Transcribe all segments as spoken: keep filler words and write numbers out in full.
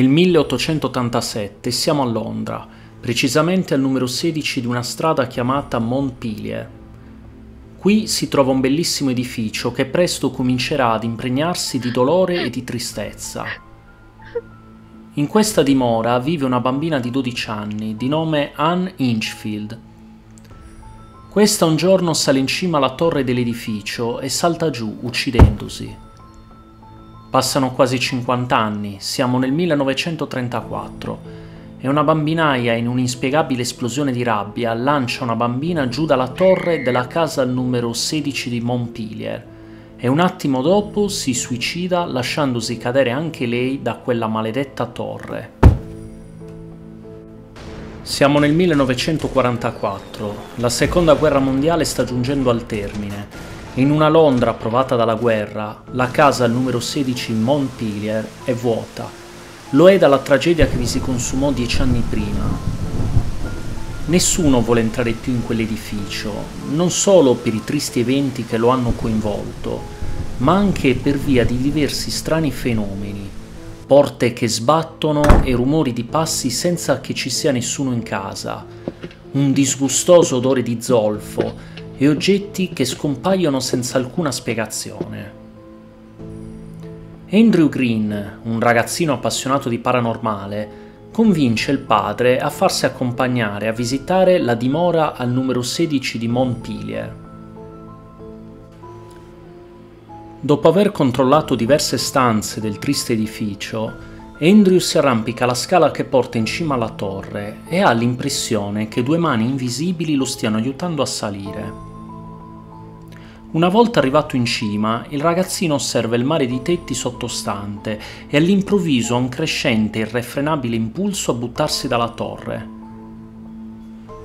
Nel milleottocentottantasette siamo a Londra, precisamente al numero sedici di una strada chiamata Montpelier. Qui si trova un bellissimo edificio che presto comincerà ad impregnarsi di dolore e di tristezza. In questa dimora vive una bambina di dodici anni, di nome Anne Inchfield. Questa un giorno sale in cima alla torre dell'edificio e salta giù, uccidendosi. Passano quasi cinquanta anni, siamo nel millenovecentotrentaquattro, e una bambinaia, in un'inspiegabile esplosione di rabbia, lancia una bambina giù dalla torre della casa numero sedici di Montpelier e un attimo dopo si suicida lasciandosi cadere anche lei da quella maledetta torre. Siamo nel millenovecentoquarantaquattro, la seconda guerra mondiale sta giungendo al termine. In una Londra provata dalla guerra, la casa numero sedici Montpelier è vuota. Lo è dalla tragedia che vi si consumò dieci anni prima. Nessuno vuole entrare più in quell'edificio, non solo per i tristi eventi che lo hanno coinvolto, ma anche per via di diversi strani fenomeni, porte che sbattono e rumori di passi senza che ci sia nessuno in casa, un disgustoso odore di zolfo e oggetti che scompaiono senza alcuna spiegazione. Andrew Green, un ragazzino appassionato di paranormale, convince il padre a farsi accompagnare a visitare la dimora al numero sedici di Montpelier. Dopo aver controllato diverse stanze del triste edificio, Andrew si arrampica alla scala che porta in cima alla torre e ha l'impressione che due mani invisibili lo stiano aiutando a salire. Una volta arrivato in cima, il ragazzino osserva il mare di tetti sottostante e all'improvviso ha un crescente e irrefrenabile impulso a buttarsi dalla torre.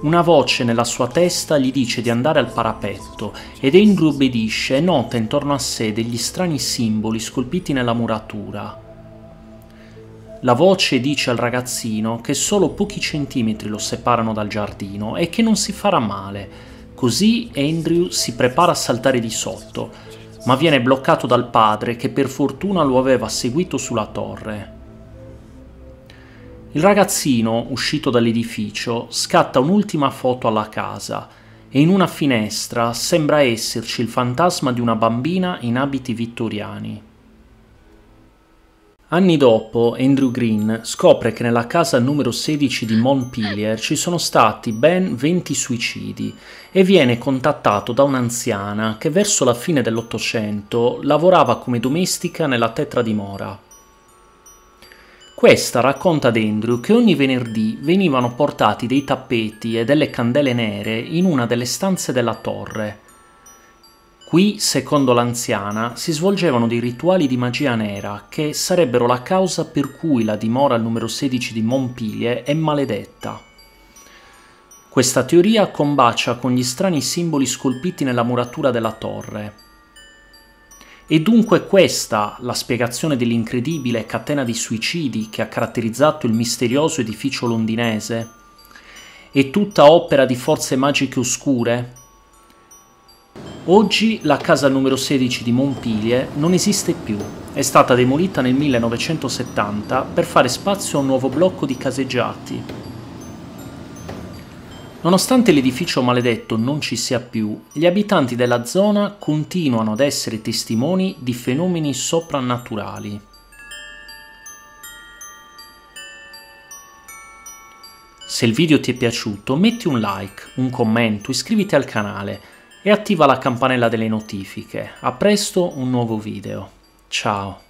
Una voce nella sua testa gli dice di andare al parapetto ed Andrew obbedisce e nota intorno a sé degli strani simboli scolpiti nella muratura. La voce dice al ragazzino che solo pochi centimetri lo separano dal giardino e che non si farà male. Così Andrew si prepara a saltare di sotto, ma viene bloccato dal padre che per fortuna lo aveva seguito sulla torre. Il ragazzino, uscito dall'edificio, scatta un'ultima foto alla casa e in una finestra sembra esserci il fantasma di una bambina in abiti vittoriani. Anni dopo, Andrew Green scopre che nella casa numero sedici di Montpelier ci sono stati ben venti suicidi e viene contattato da un'anziana che verso la fine dell'Ottocento lavorava come domestica nella tetradimora. Questa racconta ad Andrew che ogni venerdì venivano portati dei tappeti e delle candele nere in una delle stanze della torre. Qui, secondo l'anziana, si svolgevano dei rituali di magia nera che sarebbero la causa per cui la dimora al numero sedici di Montpelier è maledetta. Questa teoria combacia con gli strani simboli scolpiti nella muratura della torre. E dunque questa la spiegazione dell'incredibile catena di suicidi che ha caratterizzato il misterioso edificio londinese? È tutta opera di forze magiche oscure? Oggi la casa numero sedici di Montpelier non esiste più, è stata demolita nel millenovecentosettanta per fare spazio a un nuovo blocco di caseggiati. Nonostante l'edificio maledetto non ci sia più, gli abitanti della zona continuano ad essere testimoni di fenomeni soprannaturali. Se il video ti è piaciuto, metti un like, un commento, iscriviti al canale e attiva la campanella delle notifiche. A presto un nuovo video. Ciao!